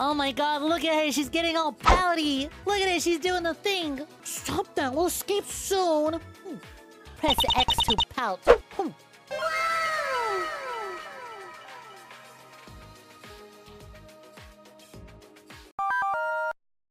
Oh my god, look at her. She's getting all pouty. Look at her. She's doing the thing. Stop that. We'll escape soon. Press X to pout.